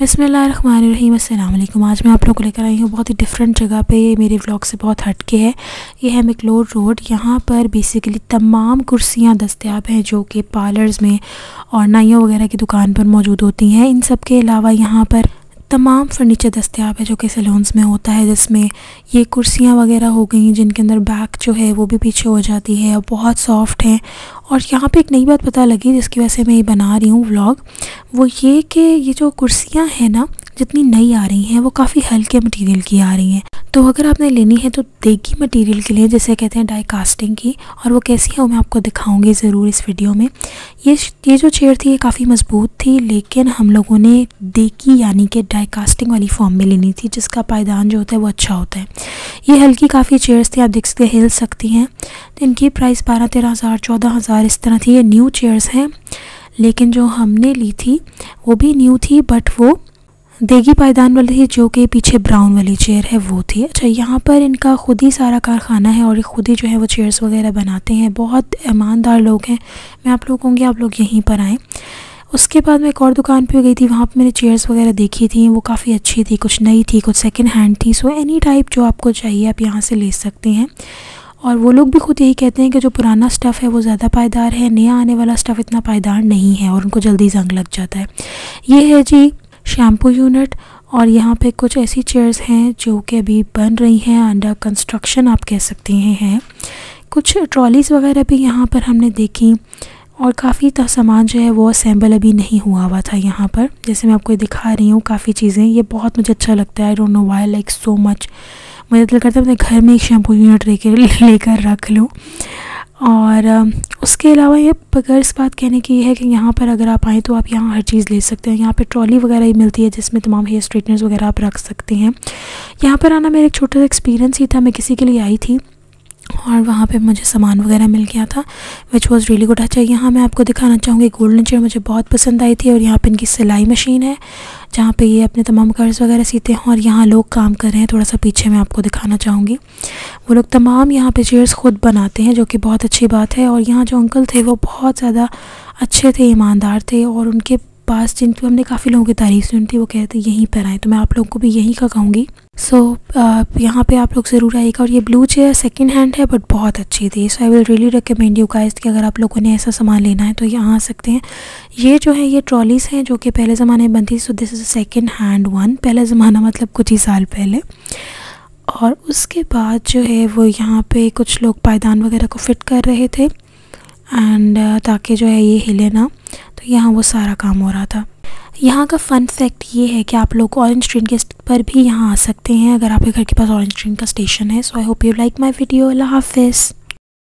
बिस्मिल्लाहिर्रहमानिर्रहीम। अस्सलाम वालेकुम। आज मैं आप लोगों को लेकर आई हूँ बहुत ही डिफरेंट जगह पे। ये मेरे व्लॉग से बहुत हटके है। ये है मैकलोड रोड। यहाँ पर बेसिकली तमाम कुर्सियाँ दस्तियाब हैं जो कि पार्लर्स में और नाइयों वगैरह की दुकान पर मौजूद होती हैं। इन सब के अलावा यहाँ पर तमाम फर्नीचर दस्तियाब है जो कि सैलून्स में होता है, जिसमें ये कुर्सियाँ वगैरह हो गई जिनके अंदर बैक जो है वो भी पीछे हो जाती है और बहुत सॉफ्ट है। और यहाँ पे एक नई बात पता लगी जिसकी वजह से मैं ये बना रही हूँ व्लॉग, वो ये कि ये जो कुर्सियाँ हैं ना जितनी नई आ रही हैं वो काफ़ी हल्के मटेरियल की आ रही हैं। तो अगर आपने लेनी है तो देगी मटेरियल के लिए, जैसे कहते हैं डाई कास्टिंग की, और वो कैसी है वो मैं आपको दिखाऊंगी ज़रूर इस वीडियो में। ये जो चेयर थी ये काफ़ी मजबूत थी, लेकिन हम लोगों ने देगी यानी कि डाई कास्टिंग वाली फॉर्म में लेनी थी जिसका पायदान जो होता है वो अच्छा होता है। ये हल्की काफ़ी चेयर्स थी, आप देख सकते हिल सकती हैं। तो इनकी प्राइस 12-13,000-14,000 इस तरह थी। ये न्यू चेयर्स हैं, लेकिन जो हमने ली थी वो भी न्यू थी, बट वो देगी पायदान वाली थी जो कि पीछे ब्राउन वाली चेयर है वो थी। अच्छा, यहाँ पर इनका खुद ही सारा कारखाना है और ये खुद ही जो है वो चेयर्स वगैरह बनाते हैं। बहुत ईमानदार लोग हैं। मैं आप लोगों को कहूँगी आप लोग यहीं पर आएँ। उसके बाद मैं एक और दुकान पे गई थी, वहाँ पे मैंने चेयर्स वगैरह देखी थी, वो काफ़ी अच्छी थी, कुछ नई थी, कुछ सेकेंड हैंड थी। सो एनी टाइप जो आपको चाहिए आप यहाँ से ले सकते हैं। और वो लोग भी खुद यही कहते हैं कि जो पुराना स्टफ़ है वो ज़्यादा पायदार है, नया आने वाला स्टफ़ इतना पायदार नहीं है और उनको जल्दी जंग लग जाता है। ये है जी शैम्पू यूनिट। और यहाँ पे कुछ ऐसी चेयर्स हैं जो कि अभी बन रही हैं, अंडर कंस्ट्रक्शन आप कह सकते हैं। कुछ ट्रॉलीज़ वगैरह भी यहाँ पर हमने देखी और काफ़ी सामान जो है वो असेंबल अभी नहीं हुआ था यहाँ पर। जैसे मैं आपको दिखा रही हूँ काफ़ी चीज़ें, ये बहुत मुझे अच्छा लगता है। I don't know why like so much. मुझे दिल करता है अपने घर में एक शैम्पू यूनिट लेकर रख लूँ। और उसके अलावा ये बगैर इस बात कहने की है कि यहाँ पर अगर आप आएँ तो आप यहाँ हर चीज़ ले सकते हैं। यहाँ पे ट्रॉली वगैरह ही मिलती है जिसमें तमाम हेयर स्ट्रेटनर्स वगैरह आप रख सकते हैं। यहाँ पर आना मेरा एक छोटा सा एक्सपीरियंस ही था। मैं किसी के लिए आई थी और वहाँ पे मुझे सामान वगैरह मिल गया था, विच वॉज़ रियली गुड। अच्छा, यहाँ मैं आपको दिखाना चाहूँगी गोल्डन चेयर मुझे बहुत पसंद आई थी। और यहाँ पे इनकी सिलाई मशीन है जहाँ पे ये अपने तमाम कर्ज वगैरह सीते हैं और यहाँ लोग काम कर रहे हैं। थोड़ा सा पीछे मैं आपको दिखाना चाहूँगी, वो लोग तमाम यहाँ पे चेयर्स खुद बनाते हैं जो कि बहुत अच्छी बात है। और यहाँ जो अंकल थे वो बहुत ज़्यादा अच्छे थे, ईमानदार थे, और उनके पास जिनको हमने काफ़ी लोगों की तारीफ़ सुनी थी वो कहते यहीं पर आए। तो मैं आप लोगों को भी यहीं का कहूँगी। सो यहाँ पे आप लोग ज़रूर आइएगा। और ये ब्लू चेयर सेकंड हैंड है बट बहुत अच्छी थी। So I will really recommend you guys कि अगर आप लोगों ने ऐसा सामान लेना है तो यहाँ आ सकते हैं। ये जो है ये ट्रॉलीज़ हैं जो कि पहले ज़माने में बनती थी। So this is second hand one, पहला ज़माना मतलब कुछ ही साल पहले। और उसके बाद जो है वो यहाँ पर कुछ लोग पायदान वगैरह को फ़िट कर रहे थे एंड ताकि जो है ये हिले ना, तो यहाँ वो सारा काम हो रहा था। यहाँ का फ़न फैक्ट ये है कि आप लोग ऑरेंज ट्रेन के पर भी यहाँ आ सकते हैं अगर आपके घर के पास ऑरेंज ट्रेन का स्टेशन है। So I hope you like my video. अल्लाह हाफिज़।